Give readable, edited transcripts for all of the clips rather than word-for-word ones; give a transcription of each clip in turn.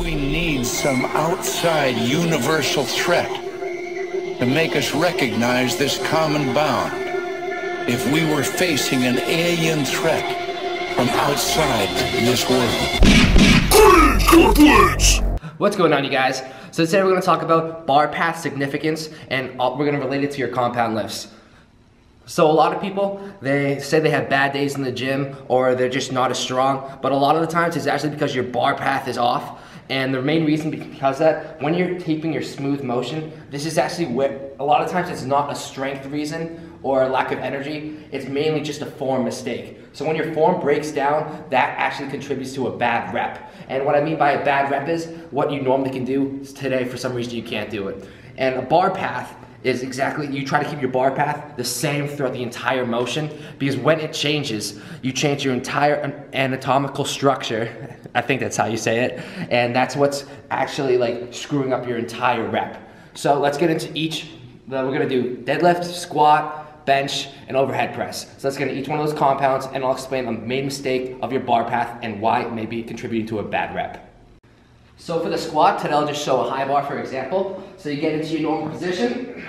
We need some outside universal threat to make us recognize this common bond. If we were facing an alien threat from outside this world. What's going on, you guys? So today we're going to talk about bar path significance, and we're going to relate it to your compound lifts. So a lot of people, they say they have bad days in the gym or they're just not as strong, but a lot of the times it's actually because your bar path is off. And the main reason because that, when you're keeping your smooth motion, this is actually where, a lot of times it's not a strength reason or a lack of energy, it's mainly just a form mistake. So when your form breaks down, that actually contributes to a bad rep. And what I mean by a bad rep is, what you normally can do, today for some reason you can't do it. And a bar path is exactly, you try to keep your bar path the same throughout the entire motion, because when it changes, you change your entire anatomical structure, I think that's how you say it, and that's what's actually like screwing up your entire rep. So let's get into each, we're gonna do deadlift, squat, bench, and overhead press. So let's get into each one of those compounds, and I'll explain the main mistake of your bar path and why it may be contributing to a bad rep. So for the squat, today I'll just show a high bar for example. So you get into your normal position.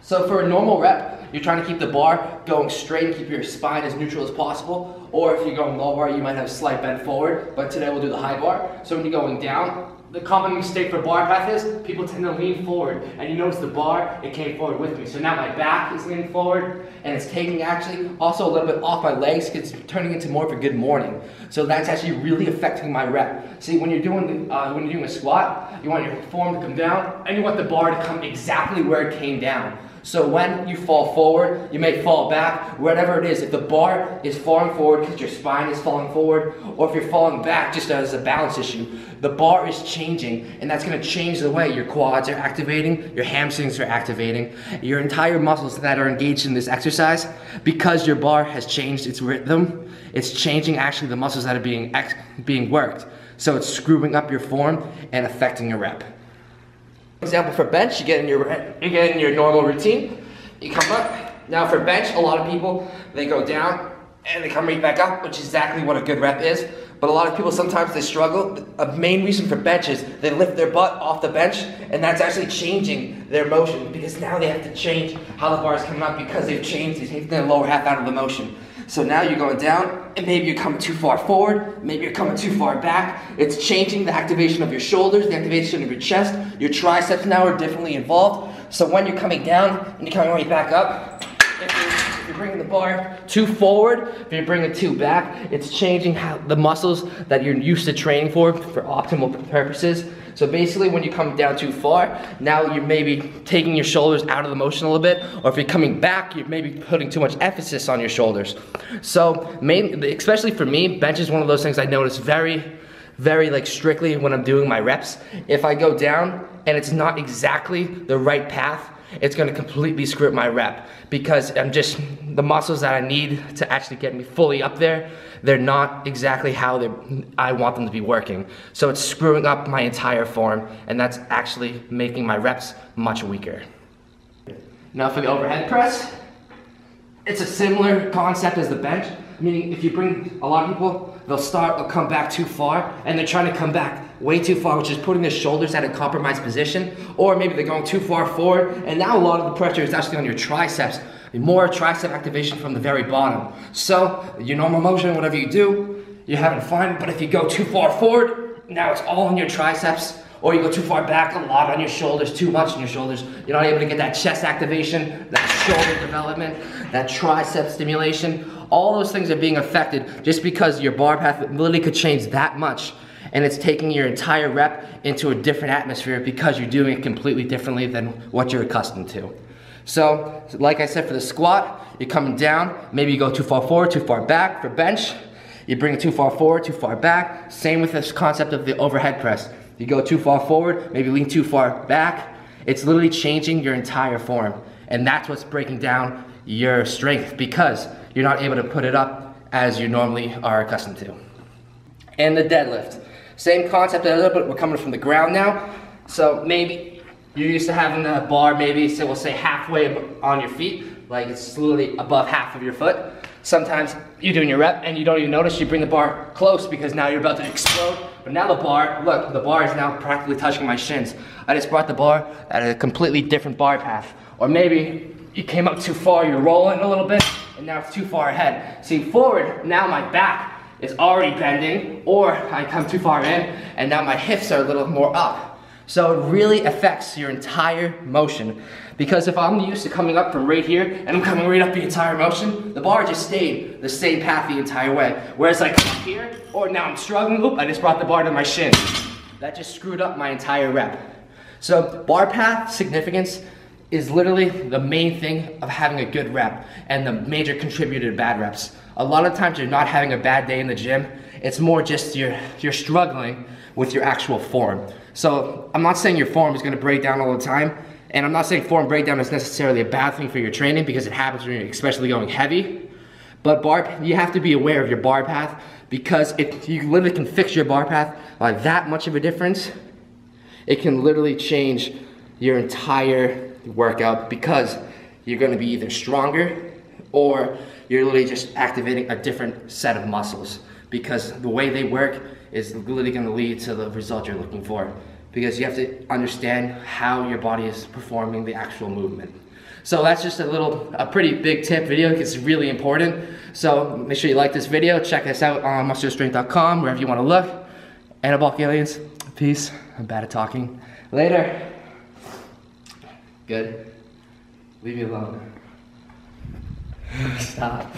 So for a normal rep, you're trying to keep the bar going straight and keep your spine as neutral as possible. Or if you're going low bar, you might have a slight bend forward, but today we'll do the high bar. So when you're going down, the common mistake for bar path is people tend to lean forward, and you notice the bar, it came forward with me. So now my back is leaning forward, and it's taking actually also a little bit off my legs, it's turning into more of a good morning. So that's actually really affecting my rep. See, when you're doing a squat, you want your form to come down, and you want the bar to come exactly where it came down. So when you fall forward, you may fall back, whatever it is. If the bar is falling forward because your spine is falling forward, or if you're falling back just as a balance issue, the bar is changing, and that's gonna change the way your quads are activating, your hamstrings are activating, your entire muscles that are engaged in this exercise, because your bar has changed its rhythm, it's changing actually the muscles that are being worked. So it's screwing up your form and affecting your rep. For example, for bench, you get in your normal routine, you come up. Now for bench, a lot of people, they go down and they come right back up, which is exactly what a good rep is. But a lot of people, sometimes they struggle. A main reason for bench is they lift their butt off the bench, and that's actually changing their motion, because now they have to change how the bar is coming up, because they've taken their lower half out of the motion. So now you're going down, and maybe you're coming too far forward, maybe you're coming too far back. It's changing the activation of your shoulders, the activation of your chest, your triceps now are differently involved. So when you're coming down and you're coming right back up, if you're bringing the bar too forward, if you're bringing it too back, it's changing how the muscles that you're used to training for optimal purposes. So basically when you come down too far, now you're maybe taking your shoulders out of the motion a little bit, or if you're coming back, you're maybe putting too much emphasis on your shoulders. So especially for me, bench is one of those things I notice very, very like strictly when I'm doing my reps. If I go down and it's not exactly the right path, it's gonna completely screw up my rep, because I'm just, the muscles that I need to actually get me fully up there, they're not exactly how I want them to be working. So it's screwing up my entire form, and that's actually making my reps much weaker. Now for the overhead press, it's a similar concept as the bench, meaning if you bring, a lot of people, they'll come back too far, and they're trying to come back way too far, which is putting their shoulders at a compromised position, or maybe they're going too far forward, and now a lot of the pressure is actually on your triceps, more tricep activation from the very bottom. So your normal motion, whatever you do, you're having fun, but if you go too far forward, now it's all on your triceps, or you go too far back, a lot on your shoulders, too much on your shoulders. You're not able to get that chest activation, that shoulder development, that tricep stimulation. All those things are being affected just because your bar path really could change that much, and it's taking your entire rep into a different atmosphere because you're doing it completely differently than what you're accustomed to. So, like I said, for the squat, you're coming down, maybe you go too far forward, too far back. For bench, you bring it too far forward, too far back. Same with this concept of the overhead press. You go too far forward, maybe lean too far back. It's literally changing your entire form, and that's what's breaking down your strength, because you're not able to put it up as you normally are accustomed to. And the deadlift, same concept, but we're coming from the ground now. So maybe you're used to having the bar maybe, so we'll say halfway on your feet, like it's literally above half of your foot. Sometimes you're doing your rep and you don't even notice, you bring the bar close because now you're about to explode. But now the bar, look, the bar is now practically touching my shins. I just brought the bar at a completely different bar path. Or maybe you came up too far, you're rolling a little bit, and now it's too far ahead. See, forward, now my back is already bending, or I come too far in, and now my hips are a little more up. So it really affects your entire motion. Because if I'm used to coming up from right here, and I'm coming right up the entire motion, the bar just stayed the same path the entire way. Whereas I come up here, or now I'm struggling, oop, I just brought the bar to my shin. That just screwed up my entire rep. So bar path significance is literally the main thing of having a good rep, and the major contributor to bad reps. A lot of times you're not having a bad day in the gym, it's more just you're struggling with your actual form. So I'm not saying your form is gonna break down all the time, and I'm not saying form breakdown is necessarily a bad thing for your training, because it happens when you're especially going heavy, but you have to be aware of your bar path, because if you literally can fix your bar path by that much of a difference, it can literally change your entire workout, because you're gonna be either stronger or you're literally just activating a different set of muscles, because the way they work is literally going to lead to the result you're looking for, because you have to understand how your body is performing the actual movement. So that's just a pretty big tip video, because it's really important. So make sure you like this video, check us out on MuscularStrength.com, wherever you want to look. Anabolic Aliens, peace. I'm bad at talking. Later. Good. Leave me alone. Stop.